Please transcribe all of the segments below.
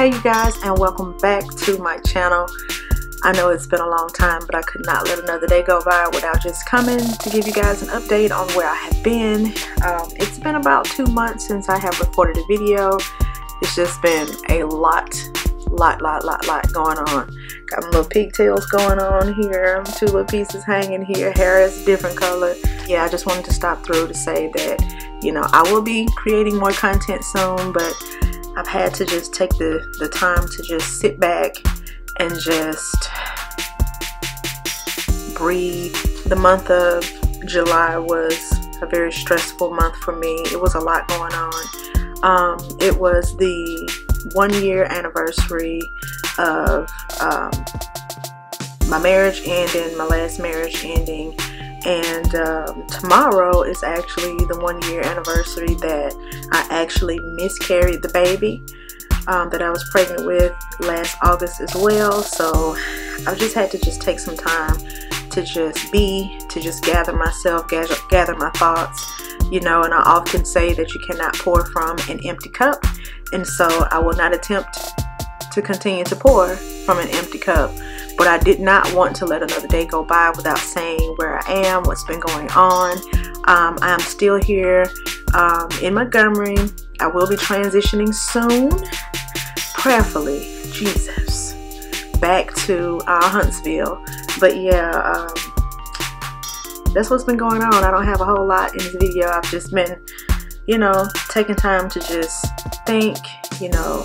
Hey you guys, and welcome back to my channel. I know it's been a long time, but I could not let another day go by without just coming to give you guys an update on where I have been. It's been about 2 months since I have recorded a video. It's just been a lot going on. Got my little pigtails going on here, two little pieces hanging here, hair is a different color. Yeah, I just wanted to stop through to say that, you know, I will be creating more content soon, but I've had to just take the time to just sit back and just breathe. The month of July was a very stressful month for me. It was a lot going on. It was the 1 year anniversary of my marriage ending, my last marriage ending, and tomorrow is actually the 1 year anniversary that I actually miscarried the baby that I was pregnant with last August as well. So I just had to just take some time to just be, to just gather myself, gather my thoughts, you know. And I often say that you cannot pour from an empty cup, and so I will not attempt to continue to pour from an empty cup. But I did not want to let another day go by without saying where I am, what's been going on. I'm still here in Montgomery. I will be transitioning soon, prayerfully, Jesus, back to Huntsville. But yeah, that's what's been going on. I don't have a whole lot in this video. I've just been, you know, taking time to just think, you know,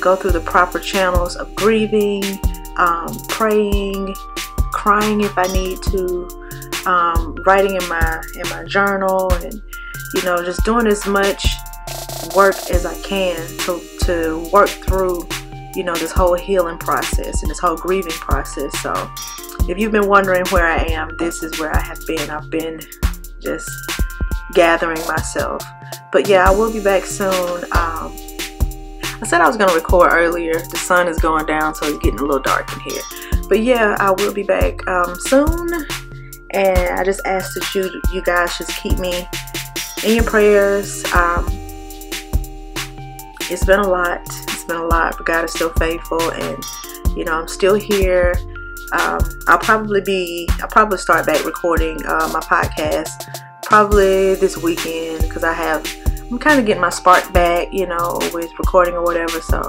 go through the proper channels of grieving, praying, crying if I need to, writing in my journal, and you know, just doing as much work as I can to work through, you know, this whole healing process and this whole grieving process. So if you've been wondering where I am, this is where I have been. I've been just gathering myself. But yeah, I will be back soon. I said I was going to record earlier. The sun is going down, so it's getting a little dark in here. But yeah, I will be back soon. And I just ask that you guys just keep me in your prayers. It's been a lot. It's been a lot, but God is still faithful, and you know, I'm still here. I'll probably start back recording my podcast probably this weekend, because I'm kind of getting my spark back, you know, with recording or whatever. So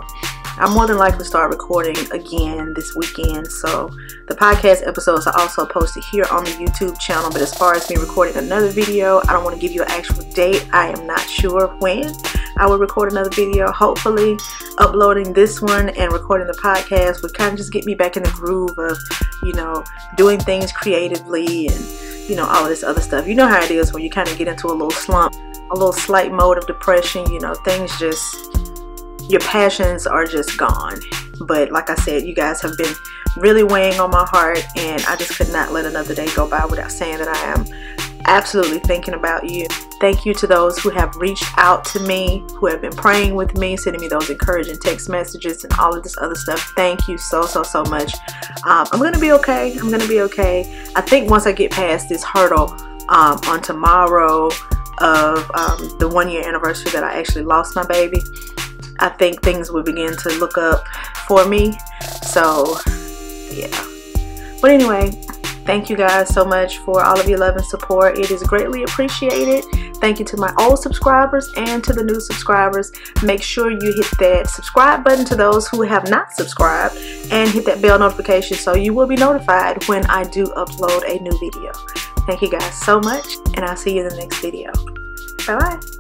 I'm more than likely to start recording again this weekend. So the podcast episodes are also posted here on the YouTube channel. But as far as me recording another video, I don't want to give you an actual date. I am not sure when I will record another video. Hopefully uploading this one and recording the podcast would kind of just get me back in the groove of, you know, doing things creatively and, you know, all of this other stuff. You know how it is when you kind of get into a little slump, a little slight mode of depression, you know, things just, your passions are just gone. But like I said, you guys have been really weighing on my heart, and I just could not let another day go by without saying that I am absolutely thinking about you. Thank you to those who have reached out to me, who have been praying with me, sending me those encouraging text messages and all of this other stuff. Thank you so much. I'm gonna be okay. I'm gonna be okay. I think once I get past this hurdle on tomorrow of the 1 year anniversary that I actually lost my baby, I think things will begin to look up for me. So yeah, but anyway, thank you guys so much for all of your love and support. It is greatly appreciated. Thank you to my old subscribers and to the new subscribers. Make sure you hit that subscribe button to those who have not subscribed, and hit that bell notification so you will be notified when I do upload a new video. Thank you guys so much, and I'll see you in the next video. Bye-bye.